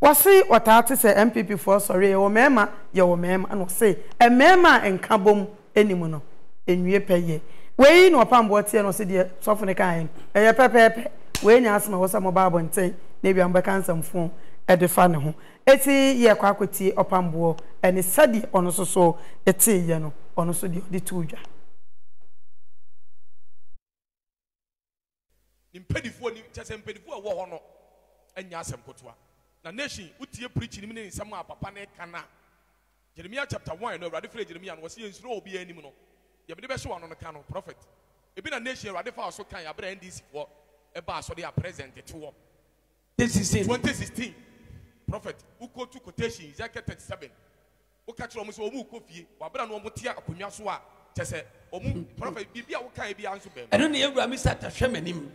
Wasi watati se MPP for sorry womema ye womema no say emema enkabom enimu no enwie peye we no pambo tie no se de sofune kan eye pepepe we nya asma wo samo babo nten na bi ambe kansamfo e de fa ne ho eti ye kwakweti opambo eni sadi ono soso eti ye no ono so de odi tudwa impedifo ni chese impedifo a wo ho no enya asem kotoa na nation utie preaching ni ne nsam a papa ne kana Jeremiah chapter 1 no Radifre Jeremiah no wose nsuro obi anim no ye be be so ano no kana prophet e bi na nation Radifa so kan ya bra NDC for e ba so dey present it to 2016 prophet uko to quotation Ezekiel 37 o ka kiro mo so omu kofie wa bra no mo tie akonwa so a chese omu prophet bibia wo kan e bia nso be e no ne ewura mi sata hwemanim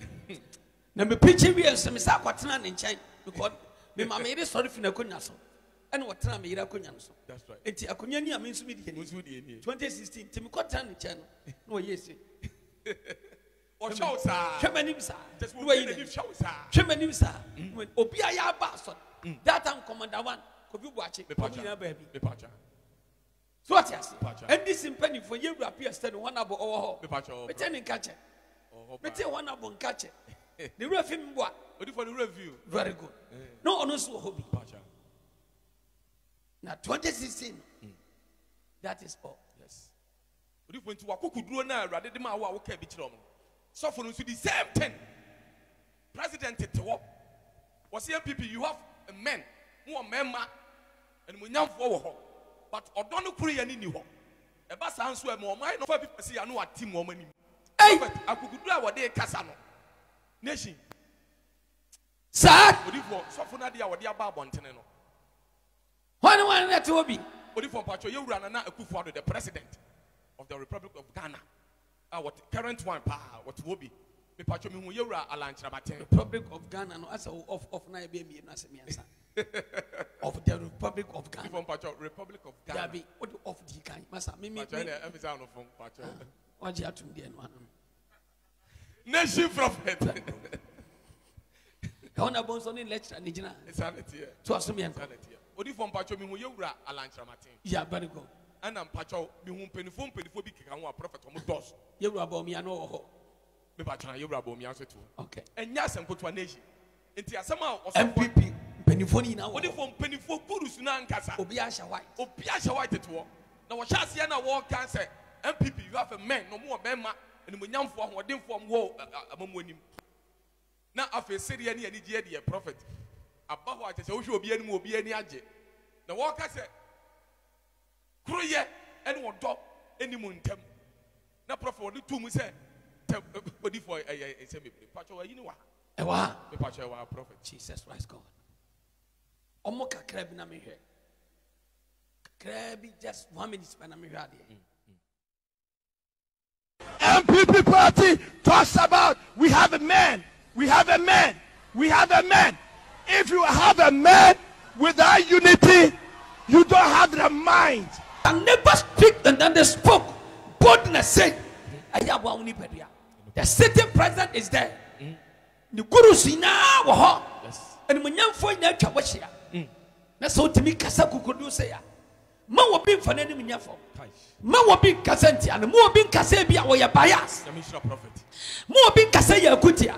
na me preaching bi enso me sa kwatena ne nkyai because me mama e be sorry for na konya so and what time you konya no so that's right enti akonya ni am nso me di 2016 ti me kwatena ne nkyai no yesi o chausa hwemanim sa just we dey chausa hwemanim sa obi aya ba so that time commander one ko bi buache ko bi na ba bi pacha so what you say and this impany for you appear stand one abo owo ho pacha me tell nkache oh me one abo nkache the review mboa odi for the review very good no ono so hobby pacha na 2016 that is all yes odi for nti wakokuduro na awrade de ma wa wo ka bi kire omo so for nso the same thing president tewo was MPP you have a men who are member and munyamfo wo ho but odonu kuri ya ni ni ho e ba san so e mo mai no fa bi pese ya no atim mo mani ei akugudu a wode kasa no nation sir odifo sofo na de ya wode aba abontene no one na te obi odifo pacho ye wura na akufu ado the president of the Republic of Ghana what current one pa what obi me pacho me hu ye wura alanchira baten Republic of Ghana no asa of na be mi na se mi ansa of the Republic of Ghana. Republic of Ghana. Be of the Ghana. Master, me. What you have to do? Nation prophet. I want to bounce on in lecture. Nijina. Insanity. To assume insanity. Odi from Pacho me huye ura alanchra matin. Yeah, very good. And I'm Pacho me hum penifo bi kikamu prophet omu dos. Ye ura bo mi ano ho. Me Pacho ye ura bo mi anso tu. Okay. Enya sem kuto nation. Inti asama MPP. Penifoni na wodi from penifo gurus na nkasa obi asha white to na wo sha se na wo kan say MPP you have a man no mo be ma ni mo nyamfo ho odin fo mo amamwanim na afa seria ne ani je de prophet abaho ache se wo hwe obi ani obi ani age na wo ka say kroye ani wo do ani mo ntam na prophet wodi tu mu say body for e say me pacho wa yini wa e wa me pacho wa prophet Jesus Christ God omo kakra bi na me hwe kakra bi just 1 minute na me hwe ade MPP party talks about we have a man if you have a man without unity you don't have the mind and never speak and then they spoke boldness say ayabwa uni pedia the sitting president is there the guru sina wo ho and munyamfo nya twa wohia na so timi kasa kukodu se ya ma wo bi mfa nanim nyafo ma wo bi kasa ntia na ma wo bi kasa bia wo ya bias commissioner prophet ma wo bi kasa ya kutia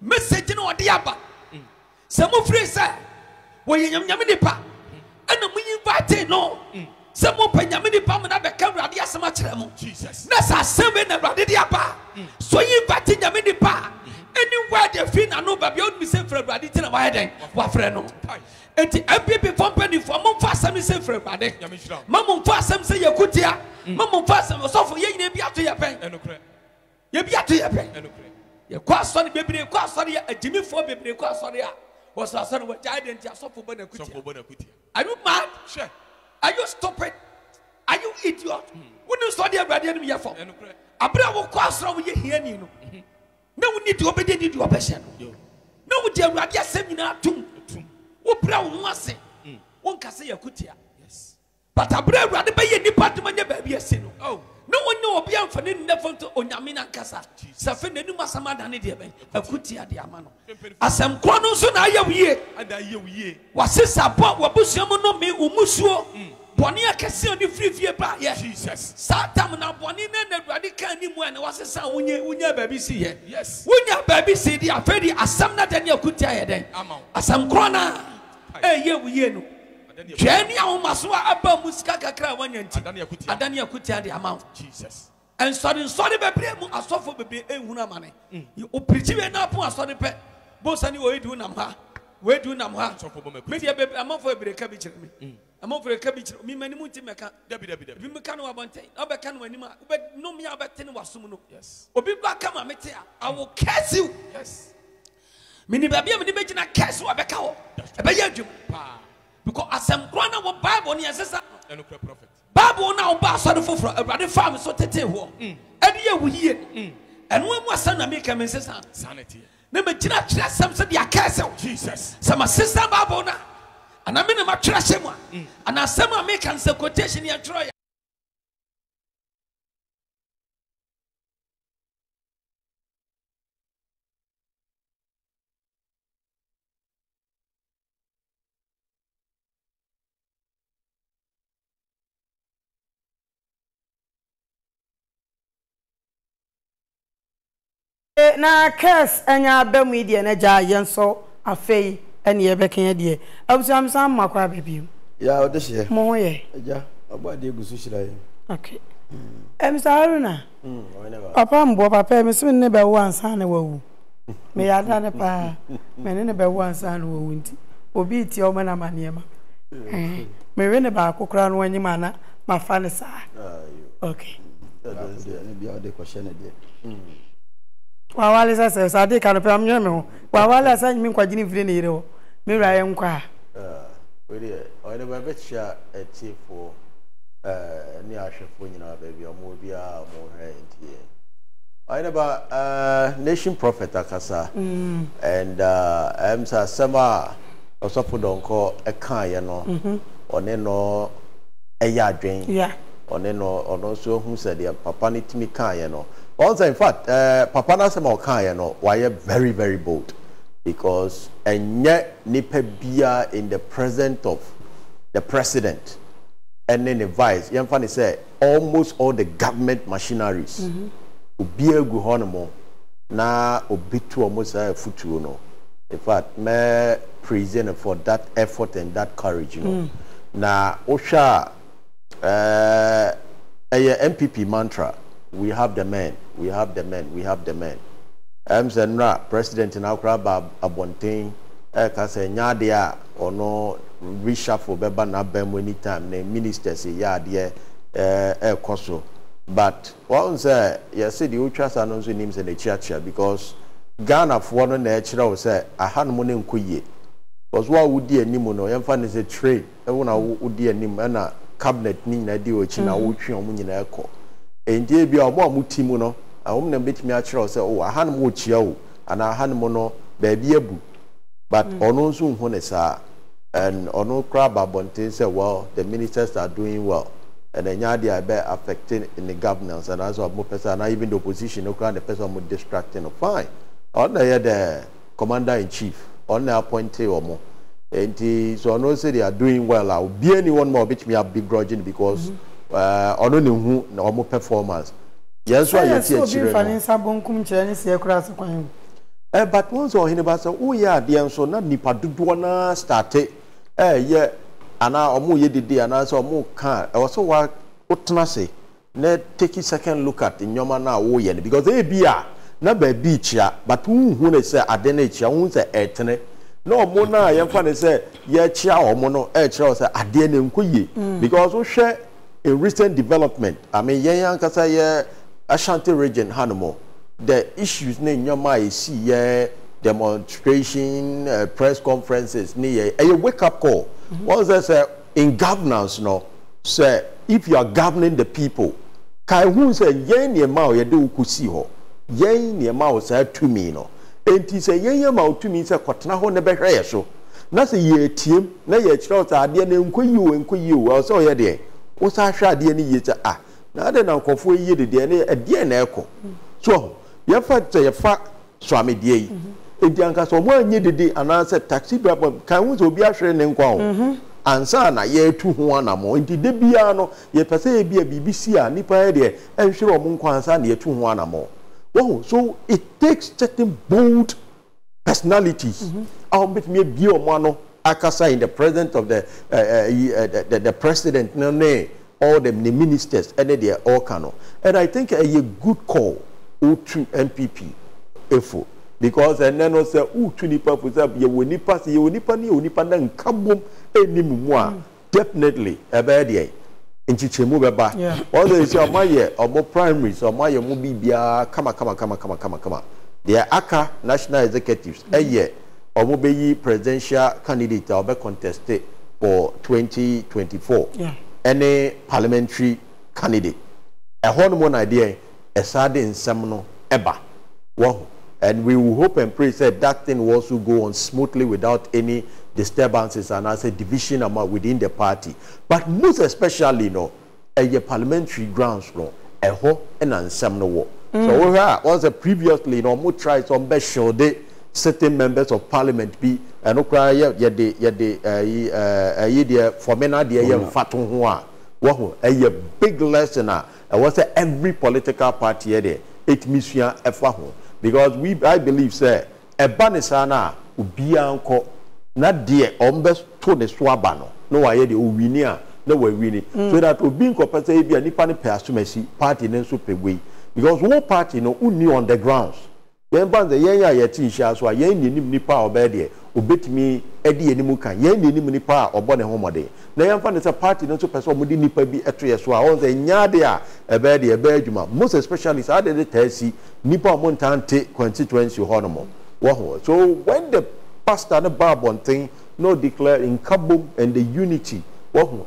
message na odi aba se mo free se wo yenyamnyam nipa ana mo invite no se mo panyam nipa mo na be ka urade asema kire mo Jesus na sa asema na urade di aba so invite nyam nipa anywhere they feel na no baby would be say for urade tin na wa den wa frɛ no enti MPP company for mum fasam say for urade mum fasam say yakutia mum fasam so for ye nyina bi ato ye pen enokre ye bi ato ye pen enokre ye kwa so ne bebre kwa so ne ajimi fo bebre kwa so ne a was aso ne wa identity aso fo bona kutia are you mad sure are you stupid are you idiot wouldn't study urade ne ye for enokre abra wo kwa so wo ye hiani no no we need to obey need your person no we dey urade asem nyina tum wo bra wo ase won kase yakutia yes but abra urade be ye nipa tum anya ba bi ase no oh No one know Obian for Nefonto Onyamina Casa. Safin, the new Masamadani Debe, a Kutia Diamano. As some Quanuson, I am ye, and I ye. Was this about Wabusiamono me, Umusuo, Bonia Casio, the free Vieba, yes, Jesus. Satamana Bonina, the Radican, and was a son when your baby see here. Yes, when your baby see the Afedi, as some not any Kutia then. As some Quana, a year we know. Kenya umaswa abba musika kakra wanyanti adani akutia the amount Jesus and sorry bebre mu asofo bebre ehuna mane o prichiwe na pon asori pe bosani we do nam ha me dia bebre amafo bebre ka bi kire me amafo bebre ka bi kire me mani mu nti meka dabi me ka no abonten obeka no anima ube no me abetene wasum no yes obi ba kama mete I will curse you yes mini babia mini begina curse obeka ho ebeya adwum pa. Because as I'm growing up, Bible ni asesa. Bible na umba asado fufra. Everybody farm so tete huo. Ediye wuhiye. Enwe mwasa na mika mesesa. Sanity. Nime jina chila samse di akese. Jesus. Sama sesa Bible na. Anami na machila shema. Anasema mika nse quotation ya Troya. Na curse anya ba mu die na gya so afei ene ye beken die abusam sam makwa bibim ya odehye mo ye ja abade egusu shiraye okay saruna papa mbo papa me so ne ba wo ansa na wawu me ya da ne pa me ne ba wo ansa na wawu nti obi ti o ma na maniema me we ne ba kokra no anyi mana ma fa ne sa okay be all the question there Wawale sasa sadi kanopea mnyeme ho. Wawale asanye mi kwagini vile ne yero. Mi raye nkwa. Wele oyele ba betcha etifo ni ahwefo nyina ba bia mo bia mo hwe ntie. Oyele ba nation prophet akasa. And I'm sasama osofo donko ekan ye no. One no eya adwen. Yeah. One no ono so hu sade papa ni timi kan ye no. Also, in fact, Papa Nasamo Kayano, why are very, very bold because and yet Nipebia in the presence of the president and then the vice. Yan Fanny said almost all the government machineries will be a guhonomo na obitu almost a futuno. In fact, me present for that effort and that courage, you know. Na Osha, a MPP mantra. We have the men. We have the men. We have the men. Mzenra president in Akraba Abontain, Kasenyadia or no reshuffle Beba Nabem anytime. The minister say yeah, dear Koso. But once yes, the Uchas announce names in the church because Ghana for one natural was say I had money kuye. Was what would dear Nimuno? Yamfan is a trade. Everyone would dear Nimana cabinet Nina Diochina Uchi on Munina Echo. And there be a more mutimuno. I won't make me a church say, oh, I had mochio, and I had mono, baby abu. But on no soon, honesa, and on no crab abontain say, well, the ministers are doing well. And then Yadia, I bet affecting in the governance, and as a more person, and even the opposition, no kind of person would distract and fine. On the commander in chief, on the appointee or more. And so I know say they are doing well. I'll be anyone more which me are begrudging because. I don't know who normal performance. Yes, why you see a but once or anybody, oh, yeah, the answer not Nipaduana started. Yeah, and now more ye did, and I saw more can. I also what Otanase. Let take a second look at in your man now, oh, yeah, because they be a number beach, but who they say, I didn't say, I won't say, eternal. No, Mona, young father said, yeah, chow or mono, chow, I didn't quit because we share. A recent development, I mean, yeah, Kasaya Ashanti region, Hanamo, the issues name your mind see demonstration, press conferences, near a wake up call. Once I say in governance, no, say if you are governing the people, Kaihun say, Yen Yamau, you do Kusiho, Yen Yamau said to me, no, and he say, Yen Yamau to me, say, Kotanaho Nebehe, so, not a year team, nay, it's not a dear name, Kuyu and Kuyu, or so, yeah, dear. What's our shady any year? Ah, na ade na nkofo yi de de na de na ekọ so ye fa je fa so amedie yi edi anka so mo anye dede ananse taxi driver kan wo obi ahwere ne nkwa o ansa na ye tu ho anamo enti de bia no ye pese ye bia bibisi a nipa ye de enhwere o nkwa ansa na ye tu ho anamo wo so it takes certain bold personalities I'll bet me be o mo no akasa in the presence of the president no ne all the ministers and they are all cano and I think a good call to NPP efo because and then also to nipa for say you nipa na nkabom enimmo definitely ebe dey nchichemu beba all the say amaye obo primaries amaye mo bibia kama they are aka national executives eye omo be presidential candidate obo contested for 2024 any parliamentary candidate a one idea a sudden seminal eba wow and we will hope and pray that that thing will also go on smoothly without any disturbances and as a division among within the party but most especially no a parliamentary grounds no a whole and seminal war so we have also previously no more tries on best show day certain members of parliament be and a big lesson. I was every political party there. It means because we I believe say a banisana ubi anko na die ombes to the swabano no I the uwinia no we winning so that ubi anko pese ibi ani pani peasumesi party nenso pewe because one party no uni on the grounds. When bands the yaya yatin shas were yen ni power bed, obit me Eddie Nimuka, yen ni power or born a homode. Nayan found it's a party not to person would nipa be a tree so I want the nyadia a bed a bedjuma. Most especially is added the Tessie, Nipa Montante constituency honomo. So when the pastor and the barbon thing no declare in Kabum and the unity,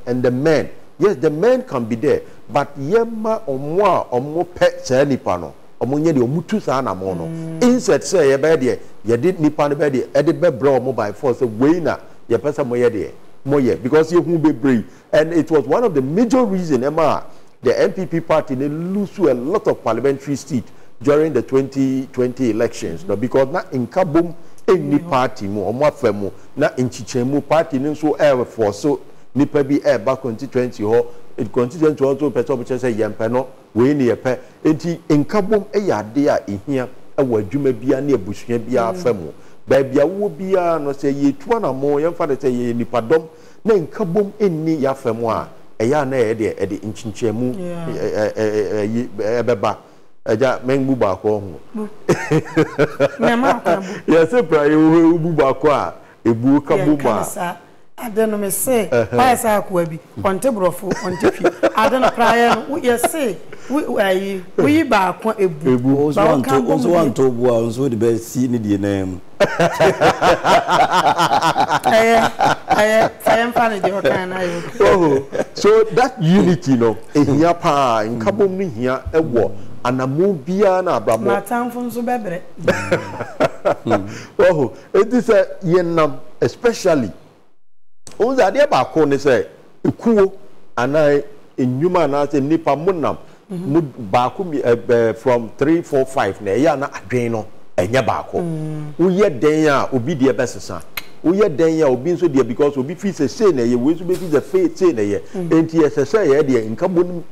and the men. Yes, the men can be there, but yemma or moi or more pets any panel. Omunye de omutu saa na mo no insert say ye be de ye did nipa ne be de e de be bra mobile force we na ye pesa mo ye de mo ye because ye hu be brave and it was one of the major reason Emma the NPP party they lose a lot of parliamentary seats during the 2020 elections no because na inkabum any party mo omo afemu na nchichemu party ne so e for so nipa bi e ba 2020 ho it continues to also person which say yempe no we ni epe enti nkabom e yade a ehia e wadwuma bia na ebusua bia afemu ba bia wo bia no say yetu na mo yemfa de say ye nipadom na nkabom enni ya afemu a eya na e de nchinchemu e beba eja mengu ba ko hu na ma ka bu ya se pra ye bu ba ko a ebu ka bu ba I don't know, say, why is our quibby on Tibrofo on Tiffy? I don't know, prior, we say, we back a boo, so I want to was with the best seen in your name. I am funny, so that unity, no, in Yapa, in Kabumi here, a war. And a mubiana brabo. My time from Zubebre. Oh, it is a yenam, especially. Oza ade ba ko ne se ekuo ana enyuma na se nipa munam ba ko from 345 na ya na adwen no enye ba ko wo ye den a obi de besesa wo ye den a obi nso de because obi fi se se na ye we so be fi the faith se na ye enti ye se se ye de nkabom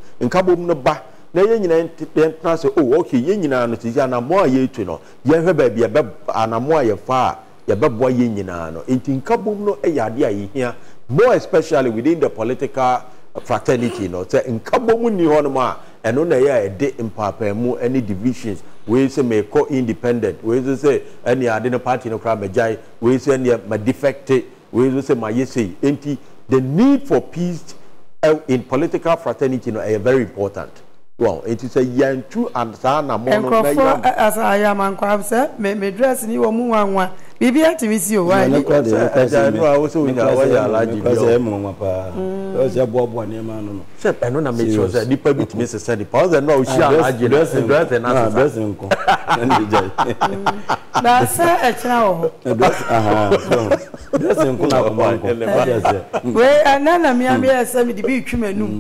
no ba na ye nyina entra se oh okay ye nyina no se ya na mo aye tu no ye hwe ba bia be ana mo aye fa ya babwa ye nyina no enti nkabom no e yade ayehia more especially within the political fraternity no say nkabom ni ho no ma eno na ye de mpapamu any divisions we say me call independent we say any ade no party no kra majai we say any ma defected we say ma yesi enti the need for peace in political fraternity no is very important. Well, it is a young true and sana more as I am and crab, sir. May dress in you a Bibiya ti mi si o wa ni. I know I also win away alaji bi o. O se bo bo ni ma no. Se pe no na make sure say ni permit me say say the power say no o shi alaji dress and na dress nko. Na ni jai. Na se e chira o. Dress nko na bo nko. We anana mi am here say me di bi twi manu.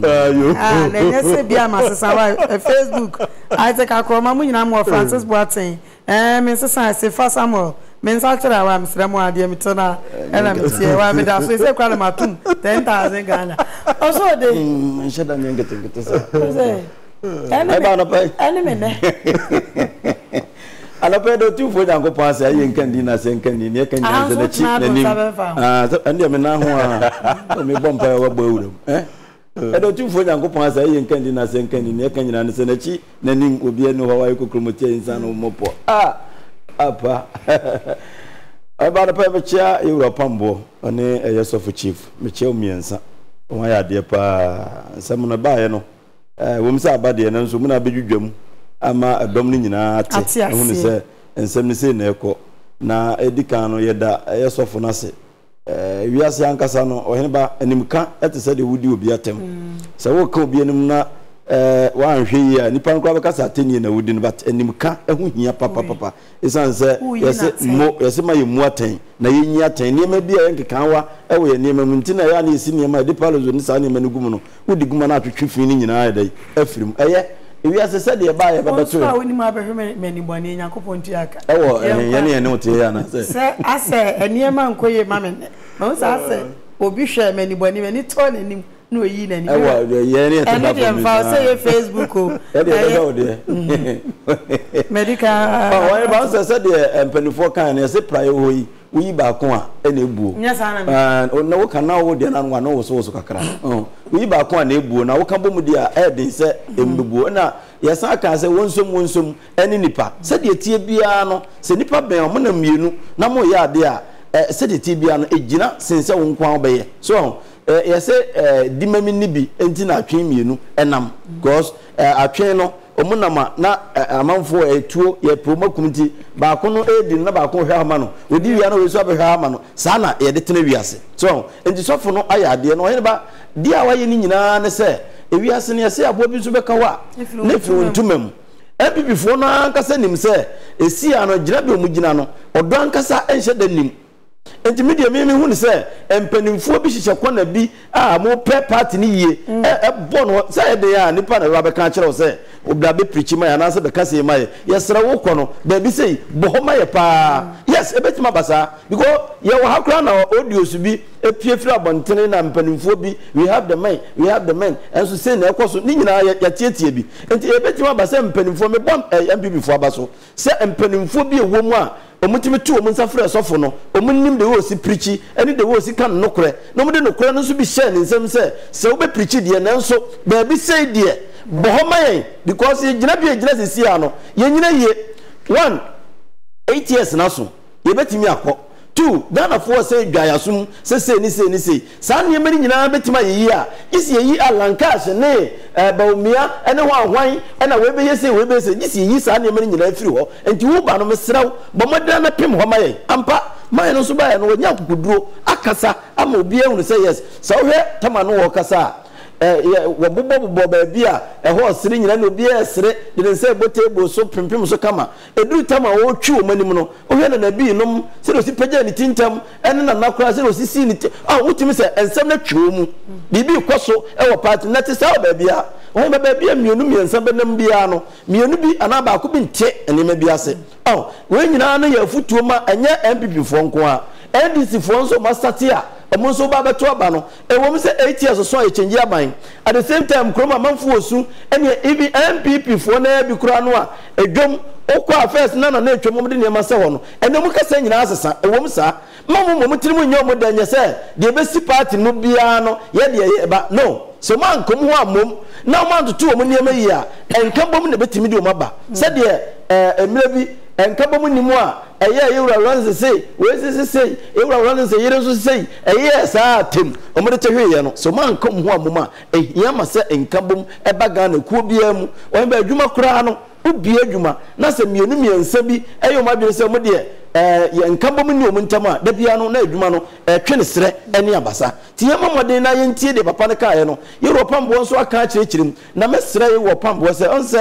Ah na nyese bia ma sesa wa Facebook. Isaac Akroma mu nyina mo Francis Boateng. Me sesa se fa Samuel. Mensaltra wa msramo ade mitona ela mitie wa me da so ise kwala matum 10,000 Ghana also dey nsheda nyengete ngitesa enemy ne alape do tu fo jango pa se ayen kandi na se kandi ne kandi se na chi nanim ah ande me na ho a me bompa wa gba wuram edo tu fo jango pa se ayen kandi na se kandi ne kandi na se na chi nanim obi enu ho wa ikokromotie insano mopo ah Apa, about a private chair, you were Pambo, and a yes of a chief, Michel Miensa. Why, dear pa, someone a bayano. Women's are bad, and so many big jum. I'm a dominion, and send me say, Neco. Now, Edicano, Yeda, a yes of an asset. We are young Casano or Hemba, and him can't at the said would you be at him. So, what could be in na one here, Nippon Cravacas are 10 years wooden, but and you can't papa. It's answer, yes, more, yes, my moating, Nayatin, near maybe a Kawa, away near Muntina, and you see near my departures in San Menugumano, who the Gumana to chief in our day, Ephraim, eh? If you have said they are by about two, I wouldn't have many money in Yacopontiac. Oh, any note, sir, I say, and near Mancoy, mamma, most I say, or be share many money when it's torn in him. No, you didn't. Facebook. Medical. I said, and 24 can as a prior way, we bakwa, and a boo. Yes, I am. No can now, then I want also Kakra. Oh, we bakwa, and a boo. Now come with the adding, said in the boo. Now, yes, I can say one some, any nipper. Said the Tibiano, said Nipper Bell, Monamino, no more ya there. Said the Tibiano, a gina, since I won't come by. So, yes, dimami nibi enti na atwe mienu enam because atwe no omunama na amanfo etuo ye promo community ba ko no edin na ba ko hwa ama no odi wi ana we so abehwa ama no sa na ye de tena wiase so enti sofo no ayade no he ba dia wa ye ni nyina ne se ewiase ne se abo bi so beka wa ne fi wontumam NPP fo no ankasa nim se esi ano gira bi omugina no odo ankasa enhye da nim enti media me hu ne se empanimfo bi hihye kwana bi a mo pe party ni ye e bo no se de ya nipa na rabe kan kire o se obda be preach ma ya na se be kase ma ye yesra wo ko no da bi sei bo ho ma ye pa yes e betima basa because ye wo hakra na audio su bi e piefiri abontene na empanimfo bi we have the men and so say na ekoso ni nyina ya tietie bi enti e betima basa empanimfo me bom MPP fo abaso se empanimfo bi e wo mu a omutime tu omunsa frɛ sɔfo no omunnim de wo si preachi ani de wo si kan nokre na omde nokre no so bi hyɛ ne nsɛm sɛ sɛ wo be preachi de nanso ba bi sɛ de bohomaye because ye gyina bi gyina sisi ano ye nyina ye 1 8 years na so ye betimi akɔ 2 Ghana for say dwayasom say ni saa ne mari nyina betimi ye a isi ye alankas ne baumia ene hwanhwan ena we be say isi ye saa ne mari nyina afiri ho enti wo ba no mesraw bo modra na pem ho maye ampa maye no so ba ye no nya kokuduro akasa ama obi ehunu say yes saa wo tama no wo kasa wo bobo ba bia ho sire nyina no bia sire de nse bo table so pimpim so kama edu tama wo twi o manim no o hwe na na bi nom se do si pagya ni tintam ene na nakra se do si si ni ah wotimi se ensem na twi o mu bibi kwaso e wo party na te sa ba bia o ba bia mienu miensa benam bia no mienu bi ana ba ko bi nte ene ma bia se oh we nyina na ya futuo ma enye MPP fo nko a NDC fo nso ma statia omunso ba beto aba no ewom se 8 years so e change aban at the same time kroma manfo osu ene even MPP fo na bi kura no a edwom okwa first na etwom de nema se ho no ene mu kasa nyina asesa ewom sa mamu tiri mu nyom de nya se de be si party no bia no ye de e ba no so man kom ho amom na man to omu nema yi a enka bom na betimi de omaba se de emre bi enka bom ni mu a eye yewura ronse sei we sisei yewura ronse yire so sei eye saa tem omre tehwe ye no so man kom ho amoma ehia ma se enkabom eba ga na kuo bia mu won ba adwuma kura no ubie adwuma na se mienu miensa bi eyoma bi se omde Yankabomini Muntama, the Piano Nedumano, a Kenistre, and Yabasa. Tiamadena Yentia de Papanacayano, Europam was a catch him, Namestre or Pump was the answer.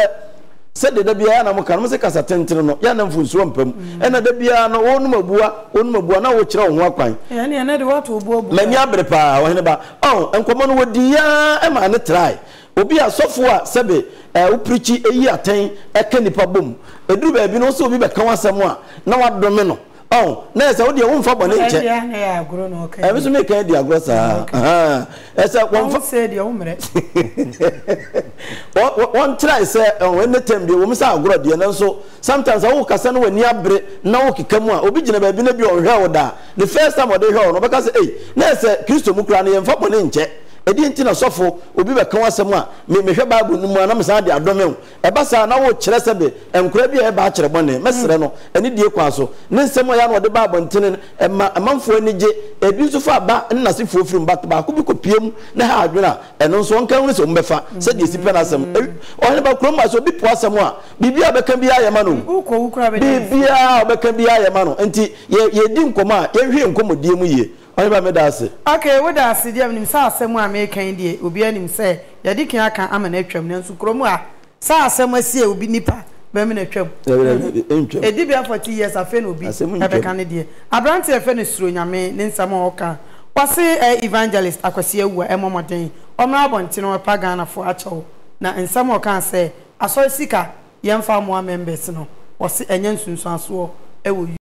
Said the Debiana Mocamusicas at Tentino, Yanam Funsumpum, and a Debiano, one Mabua, now which are on Wakwine. And another what will Bob Manyabrepa, or Henneba, oh, and common with Dia, and I try. Obia Sofua, Sabe, a preachy a year ten, a candy pabum, a do baby, no so be back on someone, no abdomino. Oh, there's only one for one nature. I have grown okay. I was making the aggressor. As I once said, the omen. One try, sir, and when the time the woman's out, grody, and so sometimes I walk a son when Yabre, no Kikama, Obijin, I've been a bit on Rauda. The first time of the hell, because, eh, there's a Christo Mukrani and Faponche. Edinti na sofo obi be kan asema me hwe bible nu mu anam sa de adomem e ba sa na wo kire sebe enkura bi e ba kire bone mesere no eni die kwa so ne nsemo ya no de bible ntene e manfo ani je ebi so fa ba na se fo ofrim ba ko bi ko piem na ha adwena eno nso nkan woni so mbefa se de sipe na asem o hele ba kroma so bi po asem a bibia be kan bi ayema no bibia be kan bi ayema no enti ye di nkoma ye hwe nkomodie mu ye. Okay, what does the German Sar Samuel make candy? Obianim say, Yadika can am an etrum, and Sucromoa. Sar Samuel say, will be nipper, Berminatrum. A debia for 2 years, a friend will be a candidate. I branch a furnace through Yaman, then some more can. Was a evangelist, I could see a Emma Martin, or Melbourne, Tino Pagana for a chow. Now, and some more can say, I saw a sicker, young farm one member, no, or see a young son swore.